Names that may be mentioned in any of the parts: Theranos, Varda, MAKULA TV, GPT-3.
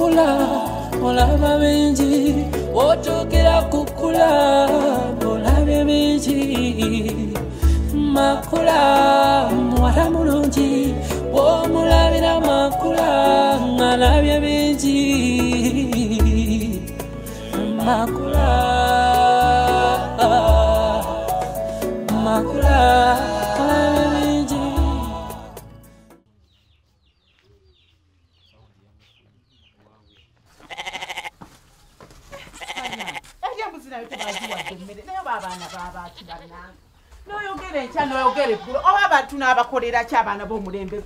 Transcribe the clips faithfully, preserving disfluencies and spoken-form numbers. kukula mulaba benji wotokera kukula mulaba benji makula mwara mulungi wo mulabira makula ngalabya benji makula makula no, you get it, no, you get it. All about to Nava Corrida Chabana Bomudembe.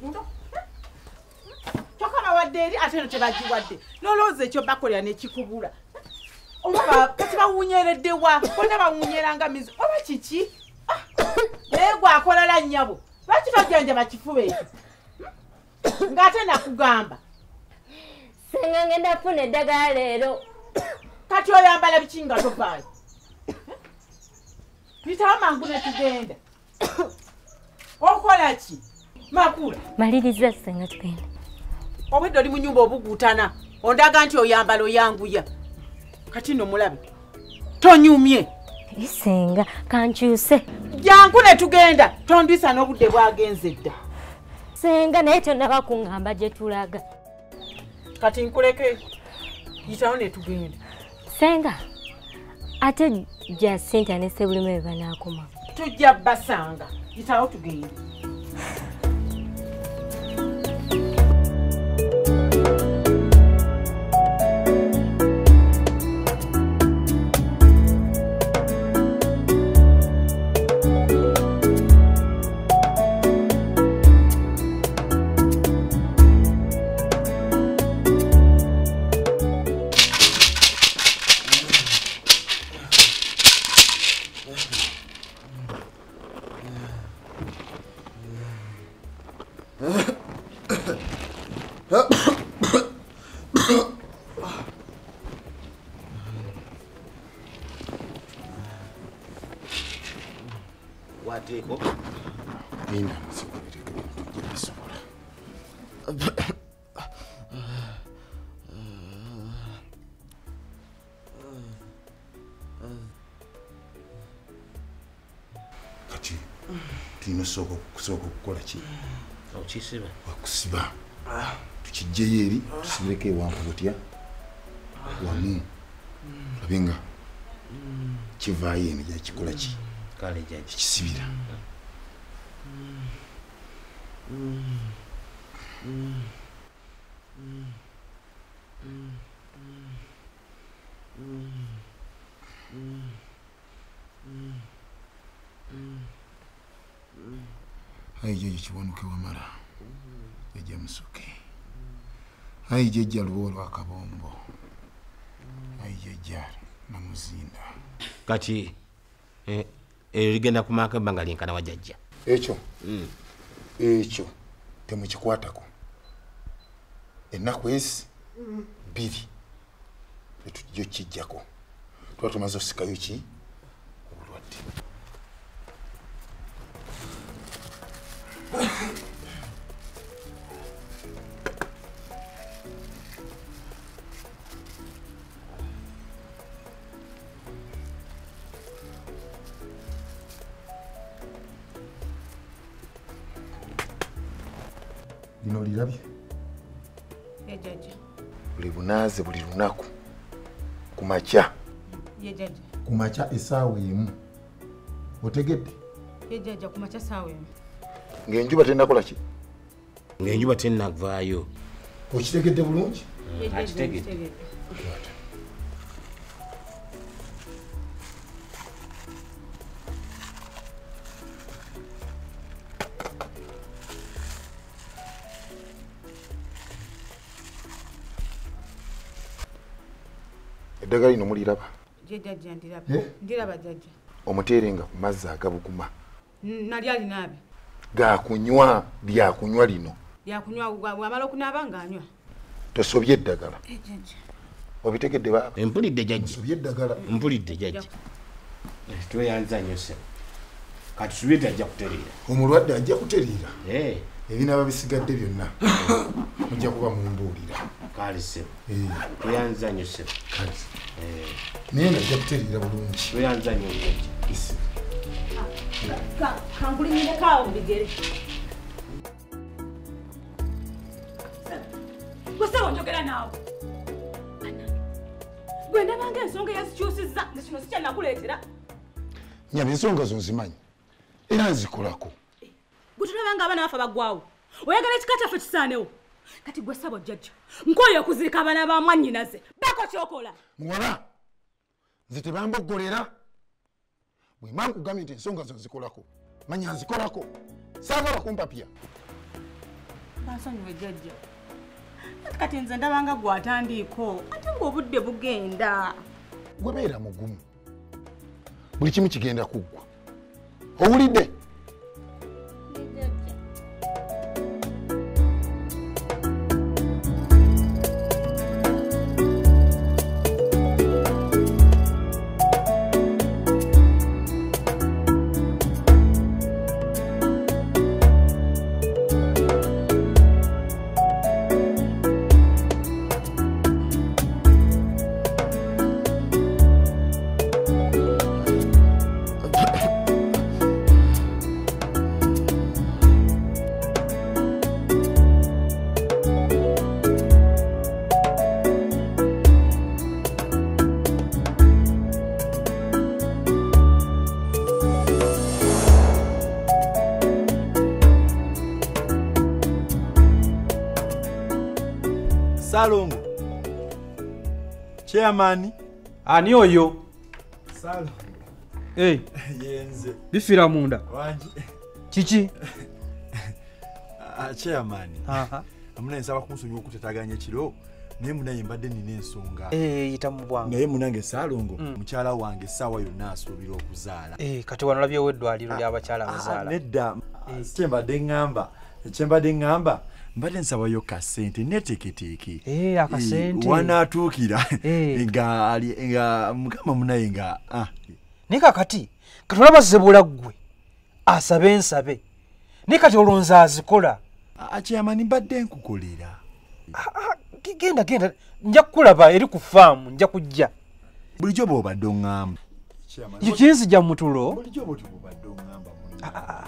Talk about daily attention about you one day. No, no, the Chobacco and Chicubura. Oh, about Punya de Wa, whatever Munyananga means, or Chichi. There were Corala Yabu. What if I get them at Chifu? Got enough gamba. Singing in the Pune Dagalero. Catch your ambala chinga to buy. Nitama ngune tugende. Okola chi? Makula. Maliriza senga tugende. Obedde oli mu nyumba obugutana. Ondaga nti oyambalo yanguya. Kati no mulabe. Tonyumye. Isenga kankyuse. Jangune tugenda. Tondwisa n'obudde bwagenze dda. Senga naye tonna bakungamba gye tulaga. Kati nkuleke. Yitawo ne tugenda. Senga. Ate just sent an assembly member Nakuma. To Jabasanga, it's out to gain. Kusiba. Kusiba. Tuchijeyeri, tusileke wangutia. Wamu. Labinga. Chivaye nija chikolachi. Kale jaji chisibira. Hai jaji chiwanuke wa mara. Jemsuki. I jejal walwa kabombo. I jejal namuzinda. Kati eh erigenda kumaka bangalinkana wajajja. Echo. Mm. Echo. Temuchikwatako. Ennaku ensi mm. Biri. Etujjo kijjako. Twatumazo sikayo ki obulwadde. Nolirabi. Ye jaji. Bulibunaze bulirunako. Kumacha. Ye jaji. Kumacha esawe emu. Otegedde. Ye jaji kumacha sawe emu. Ngenjuba tenda kola ki? Ngenjuba tenda kvayo. Okitegedde bulungi? Akitegedde. Dagari no muri laba. Je jaji andiraba. Ndiraba jaji. Omuterenga kumazza agabuguma. Nali ali nabe. Ga kunywa bya kunywa lino. Ya kunywa wamala kunaba nganywa. Tosobye dagala. Je jaji. Obitegedde ba. Empulidde jaji. Tosobye dagala. Empulidde jaji. Tuwe yanza nyose. Kati subye jaji kuterira. Omulwadde ajja kuterira. Eh. ebina babisigadde byonna mujja kuba mumbuulira kale se yanza nyo se kale eh nene jakuterira bulungi yanza nyo isi ka kanguli nile kawo bigere Wasa onjogera nawo Gwenda bange ensonga yazikyusizza nesino sicha nakuleetera Nya binsonga zonzimanyi era nzikolako Kutulabanga abana bafa bagwawo. Oyagala ekikata fe kisaanewo. Kati gwe sabo jjajja. Nkoye okuzirika abana ba mwanyi naze. Bako kyokola. Muwala. Nzite bambo golera. Bwe mangu gamite ensonga zonzikolako. Manya nzikolako. Saagala kumpa pia. Bansonyiwe jjajja. Kati nze ndabanga gwatandiiko. Ate ng'obudde bugenda. Gwe beera mugumu. Buli kimu kigenda kuggwa. Owulidde? Salongo. Chairman. Ani oyo. Salongo. Hey. Yenze. Bifira munda. Wanji. Chichi. Ah chairman. Aha. Amuna nsaba kumusonyo okutetaganya kiro. Naye munaye mbadde nine nsonga. Eh itamubwanga. Naye munange Salongo. Mukyala wange sawa yonaso biro okuzaala. Eh kati wanalabye weddwaliro lya bakyala bazaala. Nedda. Chemba dengamba. Chemba dengamba. Mbadde nsaba yo kasente neteketeke. Eh akasente. Wanatukira. Nga ali nga mukama munaye nga ah. Nika kati katulaba zebula gwe. Asabe nsabe. Nika tolonza azikola. Achiyamani mbadde nkukolera. Ah genda genda nja kulaba eri ku farm nja kujja. Bulijo boba dongamba. Yikinzi ja mutulo. Bulijo boba dongamba munna.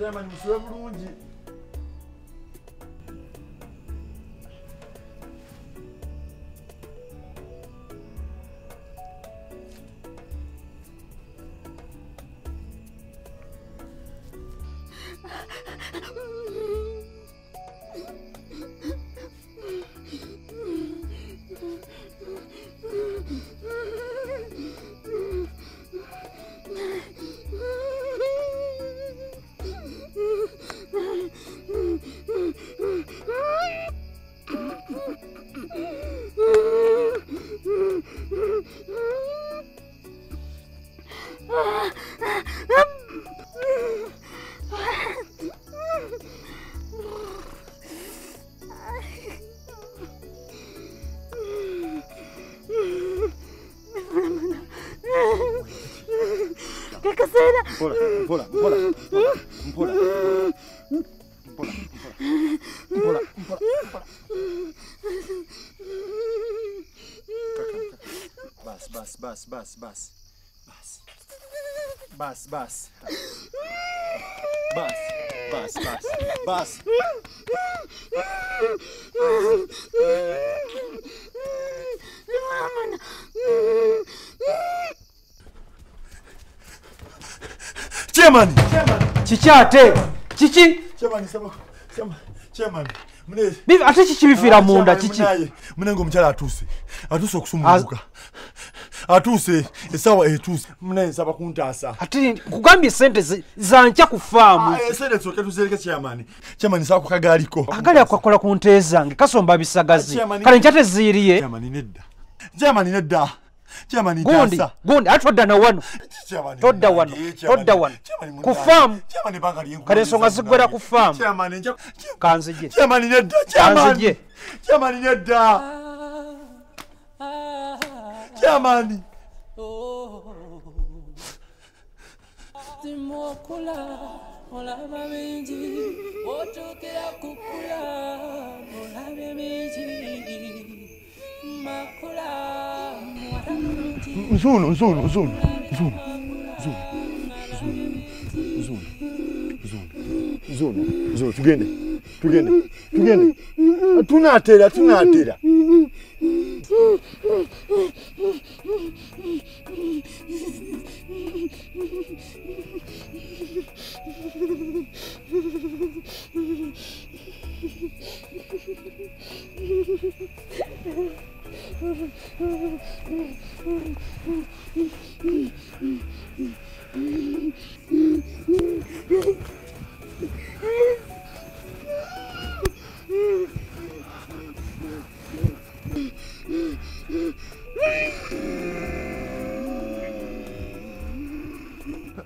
Chairman muswe bulungi Mpola, mpola, mpola, mpola, mpola, mpola, mpola, bas, bas, bas, bas, bas, bas, bas, bas, bas, bas, bas, Chairman, chairman. Chichate. Chichi. Chairman, sema. Sema. Chairman. Mune. Bibi ate chichi bifira munda chichi. Mune ngo mchala atuse. Atuse okusumbuka. Atuse esawa etuse. Mune saba kuntasa. Ati kugambye sente zancha kufamu. Ah, sente zoke tuzereke chairman. Chairman saba kukagaliko. Akali akokola kuntezange kasomba bisagazi. Kale nchate ziriye. Chairman nedda. Chairman nedda. Chamani tasa. Gundi, atodda na wano. Todda wano. Todda wano. Kufamu. Kadesonga sigwera kufamu. Kanzije. Chamani nedda. Chamani nedda. Jamani. Nzulu, nzulu, nzulu, nzulu, nzulu, nzulu, nzulu, tugende, tugende, tugende. Tunatera, tunatera.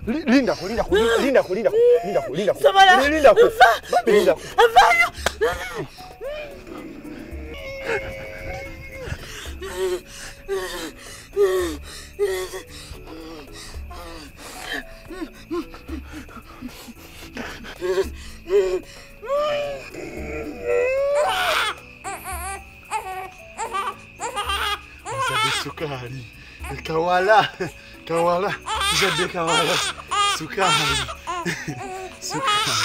Linda, Linda, Linda, Linda, Linda, Linda, Linda, Sukari, Kawala, Kawala, Zade Kawala, Sukari, Sukari.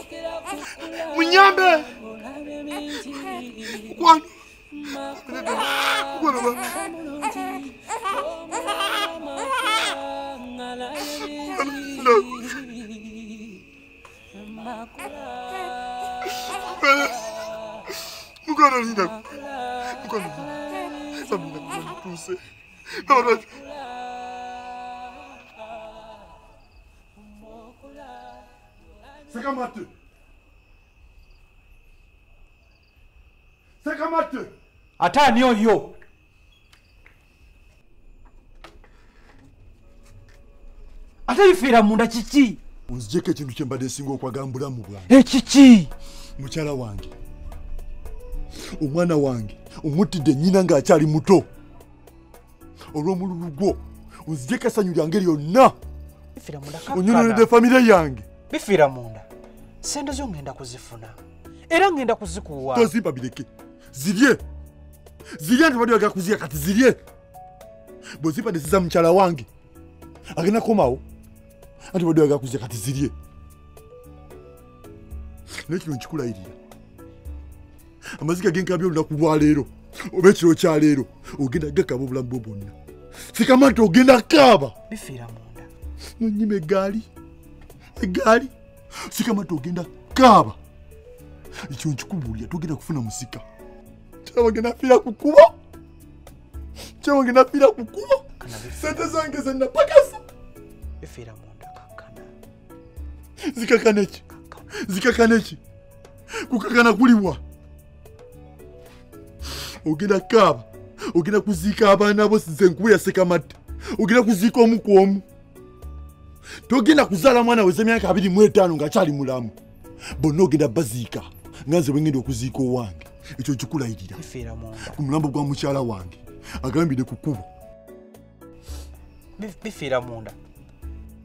mnyambe, Mukwan, Mukwan ba, Mukwan lida ko. Ça me pousse. Non, non. C'est comme à C'est comme à Attends, yo, yo. Attends, il fait la munda chichi. On se dit que tu ne tiens pas des singles quoi, Gambula Moubla. Eh, chichi. Mouchala Wangi. Umwana wangi, umutide nyina nga achali muto. Olwomululu gwo, unzije kasanyu lyangeli yonna. Bifira munda kakana. Unyononedde family yange. Bifira munda. Sente zo ngenda kuzifuna. Era ngenda kuzikuwa. Tozimba bileke. Zirye. Zirye ntwali waga kuzia kati zirye. Bozipa desiza mchala wangi. Agena komao. Ntwali waga kuzia kati zirye. Nekino nchikula iliya. Amazika genkabi olakubwa lero obekiro kya lero ogenda gakabo bulambo bonna sikamata ogenda kaba bifira munda nyime gali gali sikamata ogenda kaba icho chikubulya togenda kufuna musika tawagenda pira kukuba tawagenda pira kukuba sente zange zenda pakasa bifira munda kakana zikakanechi zikakanechi kukakana kuliwa Ogina kaba, ogina kuzika abana bo sinzenkuya sekamata. Ogina kuzika omukomu. Togina kuzala mwana wezemyaka abiri mu etaano nga kyali mulamu. Bono ogenda bazika. Nganze bwengenda okuzika owange. Ekyo kikulayirira. Ifera munda. Ku mulambo gwa mukyala wange. Agambide ku kkubo. Bifira munda.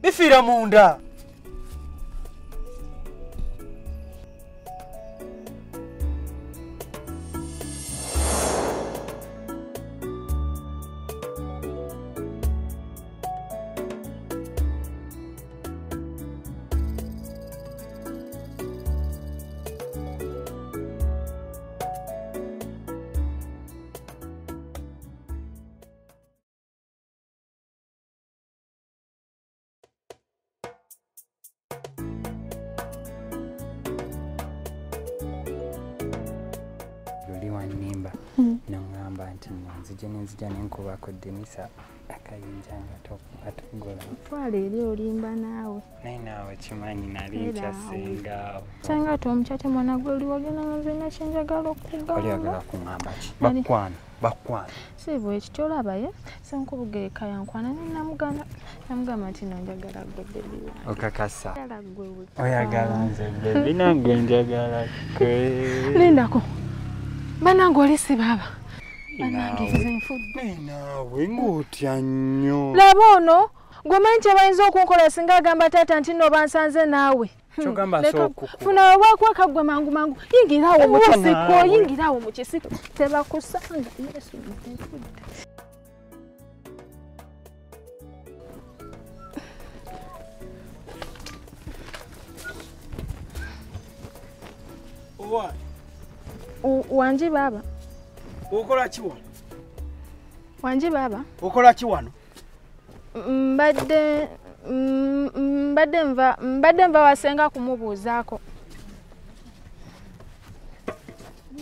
Bifira munda. nongamba nti nzije nzija nenkubako Denisa akayinjanga atugola twale eri olimba naawe naye naawe kimanyi nali kyasinga sanga tomchate mwana gwe oli wagena nzina kyenjagala okugamba oli agala kumamba bakwana bakwana sibo ekitola baye sankubugereka yankwana ninamugana namugamba nti nonjagala gwe bebi okakasa oyagala nze bebi nange njagala kwe lindako banango oli si baba banange zinfudde nawe ngotya nnyo labono gwe manje bayinza okunkola singa gamba tata nti no bansanze naawe chogamba soko funa wakwa kagwe mangu mangu yingirawo mu kisiko yingirawo mu kisiko teba kusanga Yesu zinfudde owa Wanji baba. Ukola ki wano? Wanji baba. Ukola ki wano? Mbadde mbadde mva mbadde mva wasenga kumubuzaako.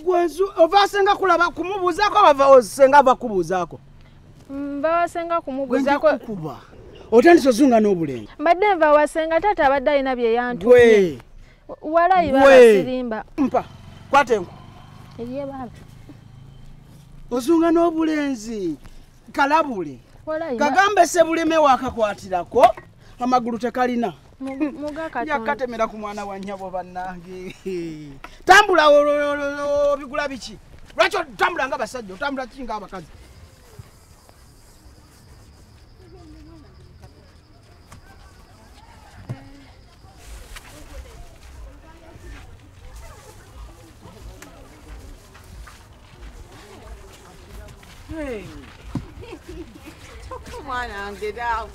Gwezu ovasenga kulaba kumubuzaako bava osenga bakubuzaako. Mba wasenga kumubuzaako. Kukuba. Otandise ozunga n'obulenge. Mbadde mva wasenga tata abadde alina bye yantumye. Walayi basirimba. Mpa. Kwatengo. Eliye baba. Ozunga n'obulenzi kalabule. Kagambe sebuleme wakakwatirako amagulu tekalina. Muga katonda. Yakatemera ku mwana wa nnyabo bannange. Tambula bigula biki. Lwaki tambula nga basajja, tambula kinga abakazi. Hey. Come on and get out.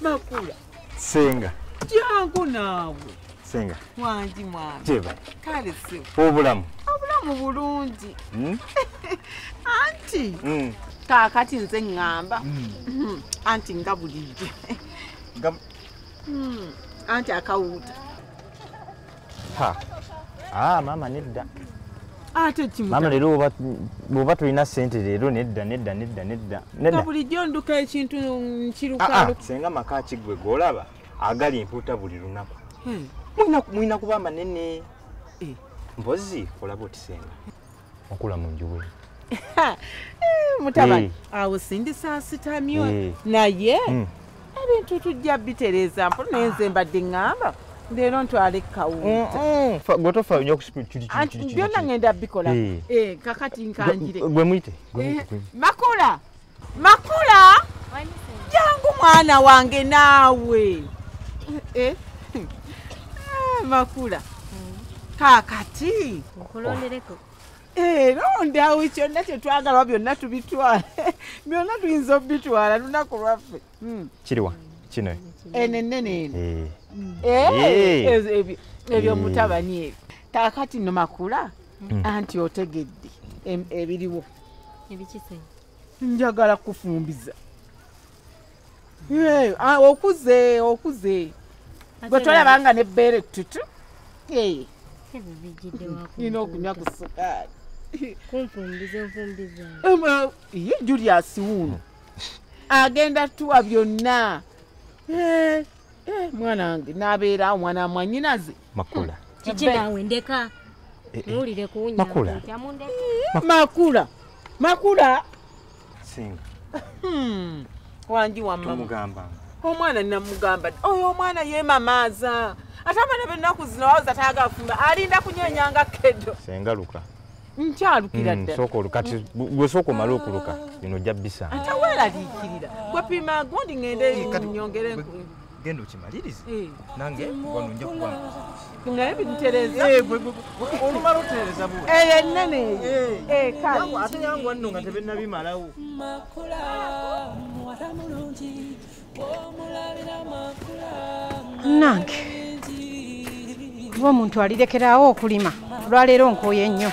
Makula. Singa. Jangu nawe. Singa. Wanji mwana. Jeba. Kale si. Obulamu. Obulamu bulungi. Mm. Auntie. Mm. Kakati nze ngamba. Mm. Auntie ngabulije. Ngam. Mm. Auntie akawuta. Ha. Ah mama nedda. Ate chimuka. Mama lero bat bobatu ina sente lero nedda nedda nedda nedda. Nedda bulijjo nduka ekintu nkiruka. Senga makachi gwe golaba agali imputa bulirunako. Hmm. Mwina mwina kubamba nene. Eh. Mbozi kolaboti senga. Makula munjuwe. Mutabani. Awo sindisa sita miyo na ye. Ebintu tujja bitereza mpo nenze mbadde ngamba. They don't allow cow. For go to for your spirituality. And you don't end up bikola. Eh, kakati nkanjire. Gwemwite. Makula. Makula. Jangu mwana wange nawe. Eh. Makula. Kakati. Okolondereko. Eh, no ndawo icho nacho twagala byonna tubitwala. Byonna twinzo bitwala tunakolwafe. Mm. Chiriwa. Chino. Enenene. Eh. Eh ebyo mutabani ebi kakati no Makula anti otegedde ebiriwo ebikise njagala kufumbiza eh okuze okuze gotola banga ne bere tutu eh kebe bigide wako ino kunya kusukari kumfumbiza fumbiza ama ye Julius wuno agenda tu abyonna eh Eh, mwana nabera mwana mwanyinaze Makula kikina wendeka nulire kuunya Makula Makula Makula singa hmm wanji wa mama mugamba omwana namugamba oyo omwana ye mamaza atamana benaku zinawaza taga fumba alinda kunyenyanga kedo senga luka nchalukira mm, soko lukati gwe soko maluku luka lino jabisa atawela likirira gwapima gondi ngende nyongere gendo chimalirize nange wano nja kubanga ngaye bitereza eh gwe olumaro tereza bwo eh nene eh ka atanyangu annonga tebenna bimalawo Makula mwatamulunji omulabira Makula nange kuba omuntu alirekerawo okulima lwaleero nkoye ennyo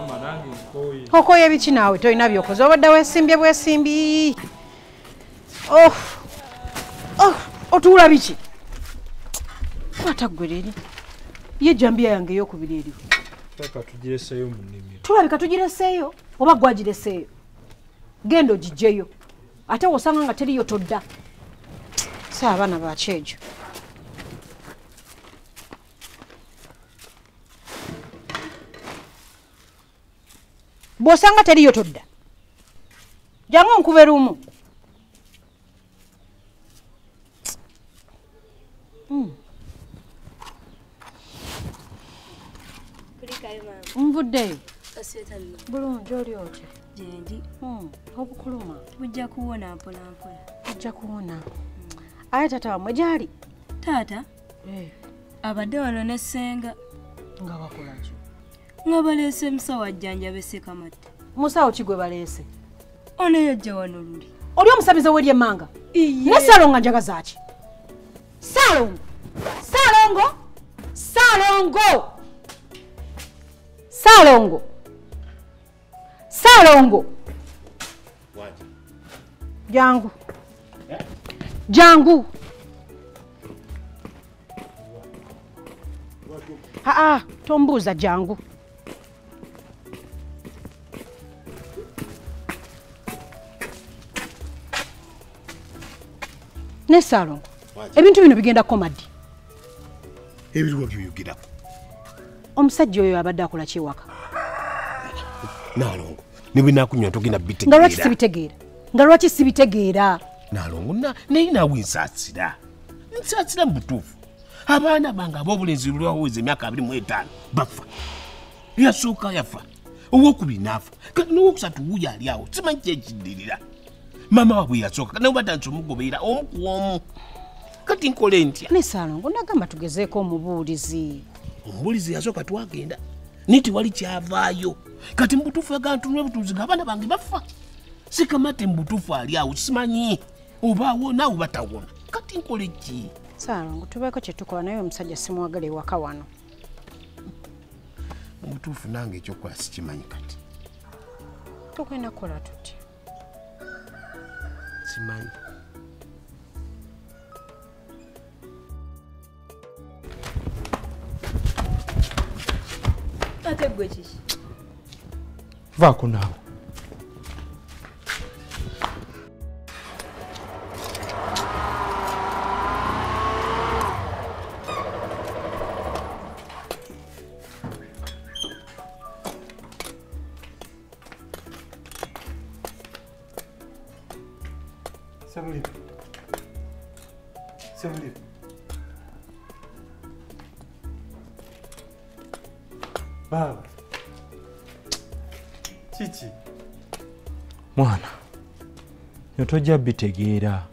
mama nange nkoye okoye biki naawe tolina byokoze obadde weesimbye bwesimbi oh Oh, otula bichi. Kwata gwereri. Ye jambia yange yokubireri. Taka tujireseyo munimira. Tulabika tujireseyo oba gwajireseyo. Gendo jijeyo. Ate osanga nga teriyo todda. Sa abana bachejo. Bosanga teriyo todda. Jango nkuberumu. Mm. Mvudde. Asetanno. Bulon jori oche. Jendi. Mm. Hobukuluma. Bujja kuona apola apola. Bujja kuona. Mm. Aye tata mwejali. Tata? Eh. Abadde wano nesenga nga bakola njo. Nga balese msawa janja bese kamata. Musawo chigwe balese. Ono yajja wano luli. Oli omusabiza weli emanga. Iye. Nesalonga njaga zachi. Salongo. Salongo. Salongo. Salongo. Salongo. What? Jangu. Yeah? Jangu. Ah ah, tombuza jangu. Ne salongo. Ebintu bino bigenda komadi. Ebintu byo bigenda ko. Omusajja oyo abadde akola kiwaka. Naalongo. Nibi nakunywa togenda bitegeera. Nga lwaki sibitegeera? Nga lwaki sibitegeera? Naalongo na naye naawe nsaasira. Nsaasira mbutuufu. Abaana bange ab'obulenzi lwaweze emyaka abiri mu etaano bafa. Yasooka yafa. Owokubiri n'afa. Kati n'owokusatu wuuyo ali awo. Simanyi kyekiddirira. Mama waabwe yasooka. N'obadde nsomugobeera omu ku omu. Kati nkole ntya? Ne Salongo nagamba tugezeeko omubuulizi. Omubuulizi yasoka twagenda niti wali kyavaayo kati mbutufu yagantunula butuzi ng'abaana bange bafa sikamate mbutufu ali awo simanyi obaawo naawe batawona kati nkole ki? Salongo tubeeko kye tukola naye omusajja simwagala ewaka wano. Mbutufu nange ekyokola sikimanyi kati. Tugenda kukola tutya? Simanyi. Ate gwe chichi. Vako nawe. Samuli. Samuli. Baba. Chichi. Mwana. Yotojja bitegeera.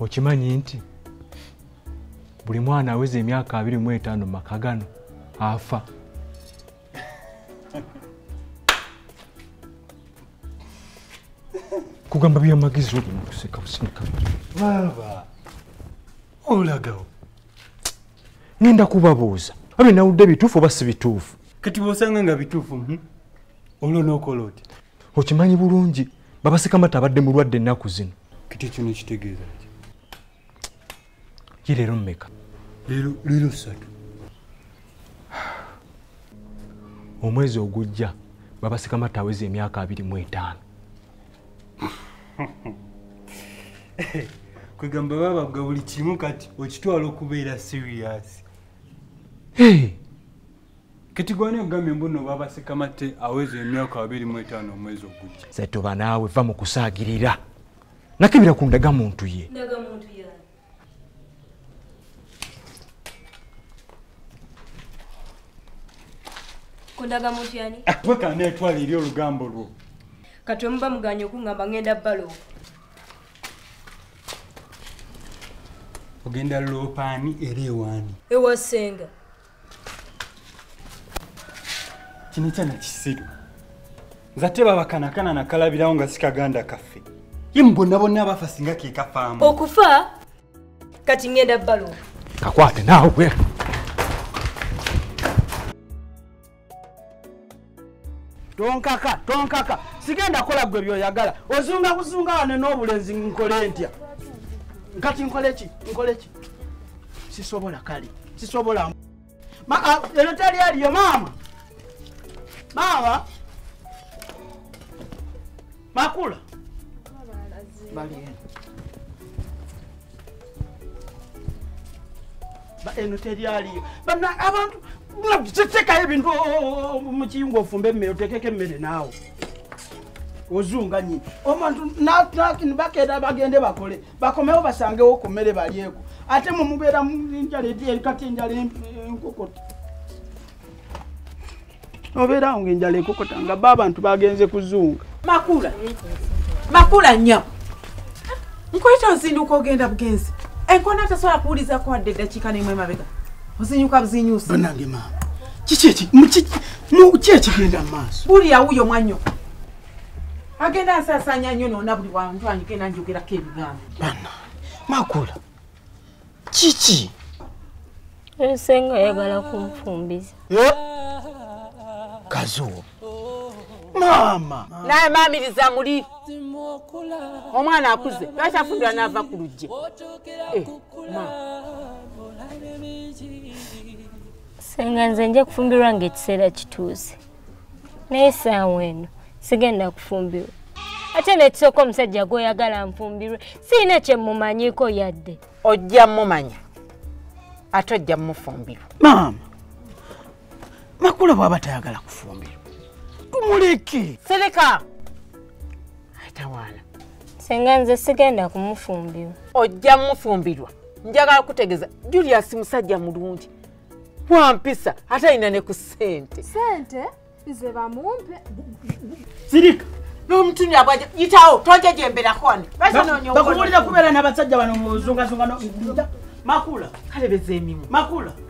Okimanyi nti buli mwana aweza emyaka abiri mu etaano maka gano afa. Kugamba by'amagezi oli mukuseka businika. Baba. Olagao. Ngenda kubabuuza. Abe nawudde bituufu oba si bituufu. Kati bw'osanga nga bituufu mhm. Olwo n'okola oti. Okimanyi bulungi. Baba Sekamata abadde mulwadde ennaku zino. Kiti kino kitegeeza ki? Ki leero mmeka. Leero leero ssatu. Omwezi ogujja Baba Sekamata aweza emyaka abiri mu etaano. Kwegamba baba bwa buli kimu kati okitwala okubeera serious. Hey. Kati gwane ogambye mbuno baba Sekamate aweze emyaka abiri mu etaano omwezi ogujja. Seto banaawe va mu kusaagirira. Nakibira kundaga muntu ye. Ndaga muntu ye. Kundaga muntu yani? Weka ne twali lyo lugambo lwo. Kati omba muganyo kungamba ngenda balo. Ogenda lopani erewani. Ewa senga. Kinita na kisiru. Zateba bakanakana na kalabira onga sikaganda kafe. Yimbona bonna bafa singa ke kafamu. Okufa kati ngenda balo. Kakwate nawe. Tonkaka, tonkaka. Sigenda kola gwe byoyagala. Ozunga kuzunga wane n'obulenzi nkolentya. Kati nkolechi, nkolechi. sisobola kali sisobola ma lero tali aliyo mama mama Makula bali eno ba eno tali aliyo bana abantu mutseteka ebintu mu kiyungo fumbe mmere tekeke mmere nawo ozunga nyi omuntu na nakin bakeda bagende bakole bakomewo basangewo kumere baliyeko ate mu mubera njale die kati njale nkokota obera unge njale kokota nga baba ntu bagenze kuzunga Makula Makula nya nkoita nzinduko ogenda bugenzi enkona tasola kuuliza kwa deda chikane mwe mabega ozinyuka buzinyusa banange mama chichechi mu chichechi genda maso buli ya uyo mwanyo agenda asasanya nyono na buli wantu anyikena njogera kebigamba bana Makula chichi esenga yagala kumfumbiza yo kazuo mama naye maamiriza muri omwana akuze bashafundwa nava kuluje eh senga nzenje kufumbirwa ngekiseera kituuze nesa wenu sigenda kufumbirwa ate netsoko omusajja gw'oyagala mfumbirwe siina kye mumanyiko yadde ojja mumanya ate ojja mufumbirwa mama Makula bw'aba tayagala kufumbirwa tumuleke sereka atawana senga nze sigenda kumufumbirwa ojja mufumbirwa njagala kutegeeza Julius musajja mulungi wampisa hata inane ku sente sente izeba mumpe sirika no mtuni abaje yitao tonje jembera kwani basa no nyongo bakulira kubera nabasajja bano muzunga zunga Makula kalebeze emimu Makula